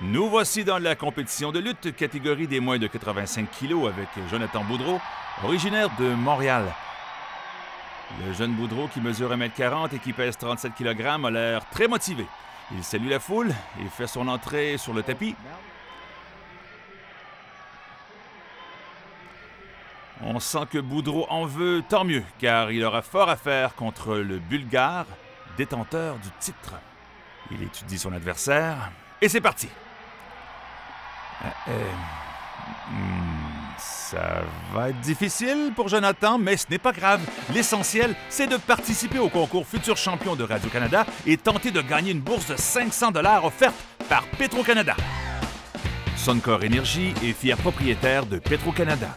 Nous voici dans la compétition de lutte, catégorie des moins de 85 kilos avec Jonathan Boudreau, originaire de Montréal. Le jeune Boudreau, qui mesure 1,40 m et qui pèse 37 kg, a l'air très motivé. Il salue la foule et fait son entrée sur le tapis. On sent que Boudreau en veut, tant mieux, car il aura fort à faire contre le Bulgare, détenteur du titre. Il étudie son adversaire et c'est parti. Ça va être difficile pour Jonathan, mais ce n'est pas grave. L'essentiel, c'est de participer au concours Futur champion de Radio-Canada et tenter de gagner une bourse de 500 $ offerte par Petro-Canada. Suncor Énergie est fier propriétaire de Petro-Canada.